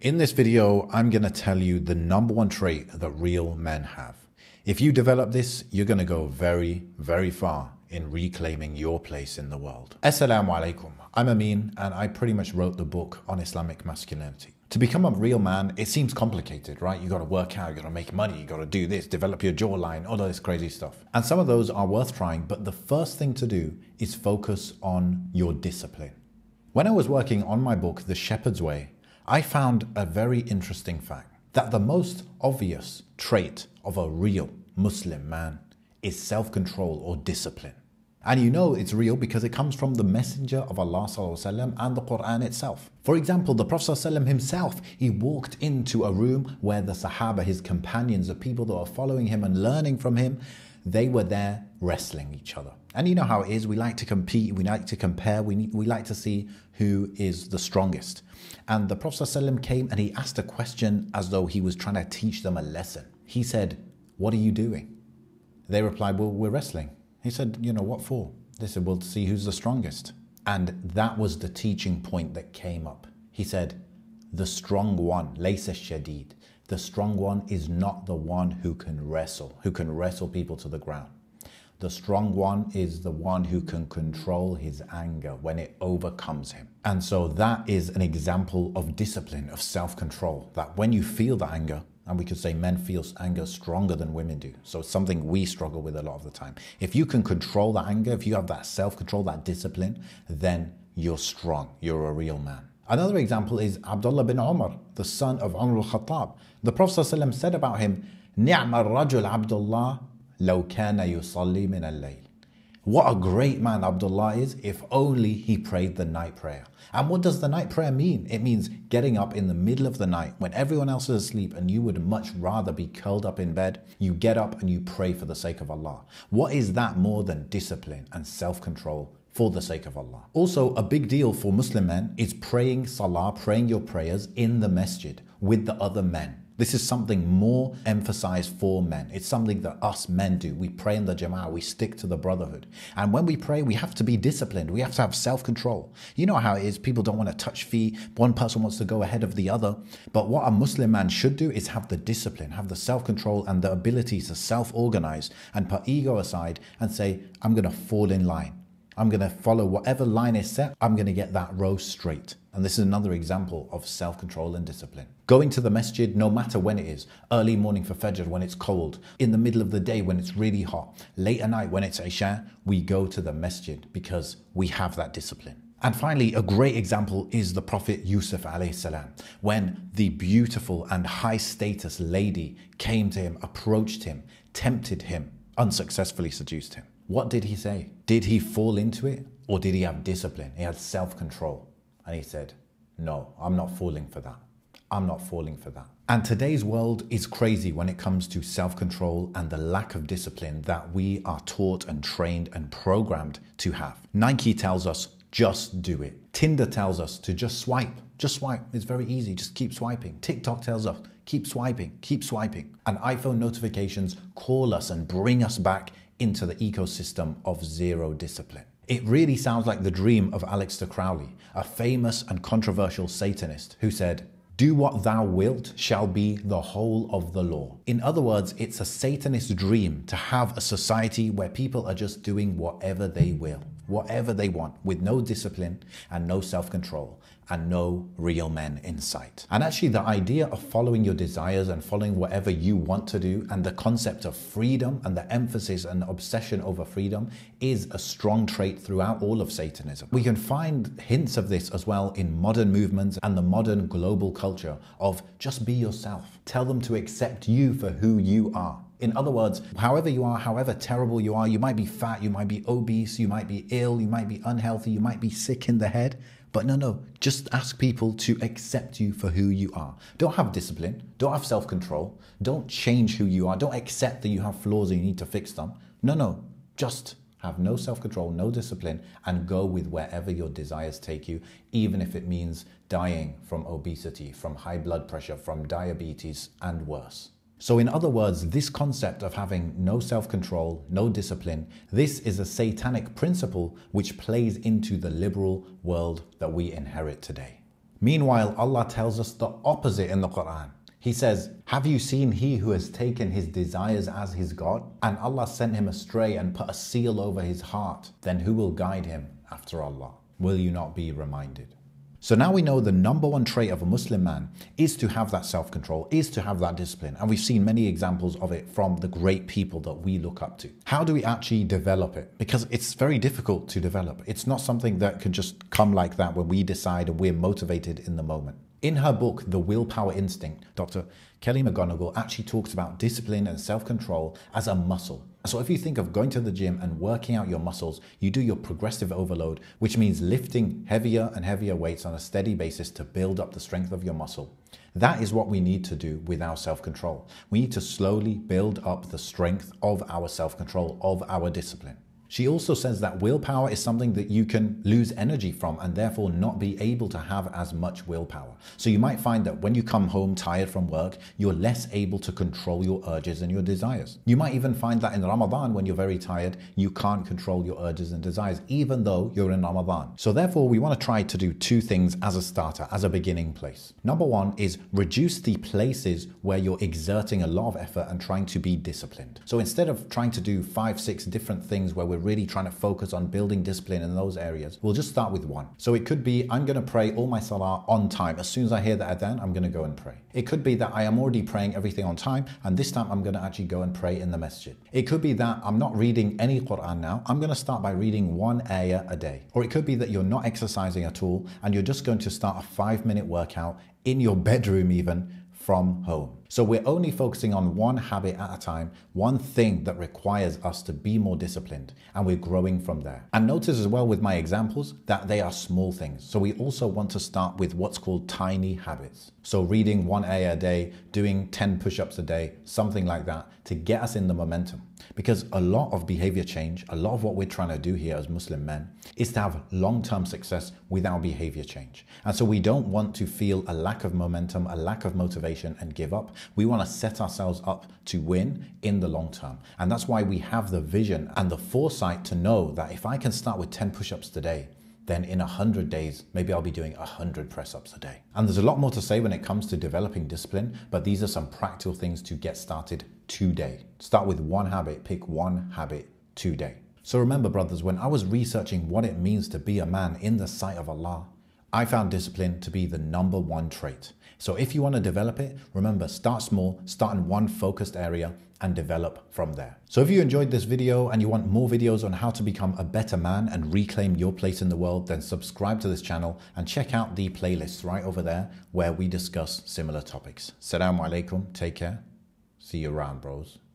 In this video, I'm going to tell you the #1 trait that real men have. If you develop this, you're going to go very, very far in reclaiming your place in the world. Assalamu alaikum. I'm Amin, and I pretty much wrote the book on Islamic masculinity. To become a real man, it seems complicated, right? You got to work out, you got to make money, you got to do this, develop your jawline, all of this crazy stuff. And some of those are worth trying, but the first thing to do is focus on your discipline. When I was working on my book, The Shepherd's Way, I found a very interesting fact that the most obvious trait of a real Muslim man is self-control or discipline. And you know it's real because it comes from the messenger of Allah ﷺ and the Quran itself. For example, the Prophet ﷺ himself, he walked into a room where the Sahaba, his companions, the people that were following him and learning from him, they were there wrestling each other. And you know how it is, we like to compete, we like to compare, we like to see who is the strongest. And the Prophet ﷺ came and he asked a question as though he was trying to teach them a lesson. He said, "What are you doing?" They replied, "Well, we're wrestling." He said, "You know, what for?" They said, "Well, to see who's the strongest." And that was the teaching point that came up. He said, the strong one, Laysa Shadid, the strong one is not the one who can wrestle people to the ground. The strong one is the one who can control his anger when it overcomes him. And so that is an example of discipline, of self-control, that when you feel the anger, and we could say men feel anger stronger than women do. So it's something we struggle with a lot of the time. If you can control that anger, if you have that self-control, that discipline, then you're strong. You're a real man. Another example is Abdullah bin Umar, the son of Amr al-Khattab. The Prophet ﷺ said about him, "Ni'ma ar-rajul Abdullah law kana yusalli min al-layl." What a great man Abdullah is, if only he prayed the night prayer. And what does the night prayer mean? It means getting up in the middle of the night when everyone else is asleep and you would much rather be curled up in bed. You get up and you pray for the sake of Allah. What is that more than discipline and self-control for the sake of Allah? Also, a big deal for Muslim men is praying salah, praying your prayers in the masjid with the other men. This is something more emphasized for men. It's something that us men do. We pray in the jama'ah, we stick to the brotherhood. And when we pray, we have to be disciplined. We have to have self-control. You know how it is, people don't want to touch feet. One person wants to go ahead of the other. But what a Muslim man should do is have the discipline, have the self-control and the ability to self-organize and put ego aside and say, I'm going to fall in line. I'm going to follow whatever line is set. I'm going to get that row straight. And this is another example of self-control and discipline. Going to the masjid no matter when it is. Early morning for Fajr when it's cold. In the middle of the day when it's really hot. Late at night when it's Isha, we go to the masjid because we have that discipline. And finally, a great example is the Prophet Yusuf alayhi salam. When the beautiful and high status lady came to him, approached him, tempted him, unsuccessfully seduced him. What did he say? Did he fall into it or did he have discipline? He had self-control. And he said, no, I'm not falling for that. I'm not falling for that. And today's world is crazy when it comes to self-control and the lack of discipline that we are taught and trained and programmed to have. Nike tells us, just do it. Tinder tells us to just swipe. Just swipe. It's very easy. Just keep swiping. TikTok tells us, keep swiping, keep swiping. And iPhone notifications call us and bring us back into the ecosystem of zero discipline. It really sounds like the dream of Aleister Crowley, a famous and controversial Satanist who said, "Do what thou wilt shall be the whole of the law." In other words, it's a Satanist dream to have a society where people are just doing whatever they will, whatever they want, with no discipline and no self-control and no real men in sight. And actually the idea of following your desires and following whatever you want to do and the concept of freedom and the emphasis and obsession over freedom is a strong trait throughout all of Satanism. We can find hints of this as well in modern movements and the modern global culture of just be yourself. Tell them to accept you for who you are. In other words, however you are, however terrible you might be fat, you might be obese, you might be ill, you might be unhealthy, you might be sick in the head. But no, just ask people to accept you for who you are. Don't have discipline, don't have self-control, don't change who you are, don't accept that you have flaws and you need to fix them. No, just have no self-control, no discipline, and go with wherever your desires take you, even if it means dying from obesity, from high blood pressure, from diabetes, and worse. So in other words, this concept of having no self-control, no discipline, this is a satanic principle which plays into the liberal world that we inherit today. Meanwhile, Allah tells us the opposite in the Quran. He says, "Have you seen he who has taken his desires as his God? And Allah sent him astray and put a seal over his heart. Then who will guide him after Allah? Will you not be reminded?" So now we know the number one trait of a Muslim man is to have that self-control, is to have that discipline. And we've seen many examples of it from the great people that we look up to. How do we actually develop it? Because it's very difficult to develop. It's not something that can just come like that when we decide and we're motivated in the moment. In her book, The Willpower Instinct, Dr. Kelly McGonigal actually talks about discipline and self-control as a muscle. So if you think of going to the gym and working out your muscles, you do your progressive overload, which means lifting heavier and heavier weights on a steady basis to build up the strength of your muscle. That is what we need to do with our self-control. We need to slowly build up the strength of our self-control, of our discipline. She also says that willpower is something that you can lose energy from and therefore not be able to have as much willpower. So you might find that when you come home tired from work, you're less able to control your urges and your desires. You might even find that in Ramadan, when you're very tired, you can't control your urges and desires, even though you're in Ramadan. So therefore, we want to try to do two things as a starter, as a beginning place. Number one is reduce the places where you're exerting a lot of effort and trying to be disciplined. So instead of trying to do 5, 6 different things where we're really trying to focus on building discipline in those areas, we'll just start with one. So it could be, I'm going to pray all my salah on time. As soon as I hear the adhan, I'm going to go and pray. It could be that I am already praying everything on time, and this time I'm going to actually go and pray in the masjid. It could be that I'm not reading any Quran now. I'm going to start by reading one ayah a day. Or it could be that you're not exercising at all, and you're just going to start a 5-minute workout in your bedroom even, from home. So we're only focusing on one habit at a time, one thing that requires us to be more disciplined, and we're growing from there. And notice as well with my examples that they are small things. So we also want to start with what's called tiny habits. So reading one ayah a day, doing 10 push-ups a day, something like that, to get us in the momentum. Because a lot of behavior change, a lot of what we're trying to do here as Muslim men is to have long-term success with our behavior change. And so we don't want to feel a lack of momentum, a lack of motivation and give up. We want to set ourselves up to win in the long term. And that's why we have the vision and the foresight to know that if I can start with 10 push-ups today, then in 100 days, maybe I'll be doing 100 press-ups a day. And there's a lot more to say when it comes to developing discipline, but these are some practical things to get started today. Start with one habit, pick one habit today. So remember, brothers, when I was researching what it means to be a man in the sight of Allah, I found discipline to be the number one trait. So if you want to develop it, remember, start small, start in one focused area, and develop from there. So if you enjoyed this video and you want more videos on how to become a better man and reclaim your place in the world, then subscribe to this channel and check out the playlists right over there where we discuss similar topics. Assalamu alaikum, take care, see you around, bros.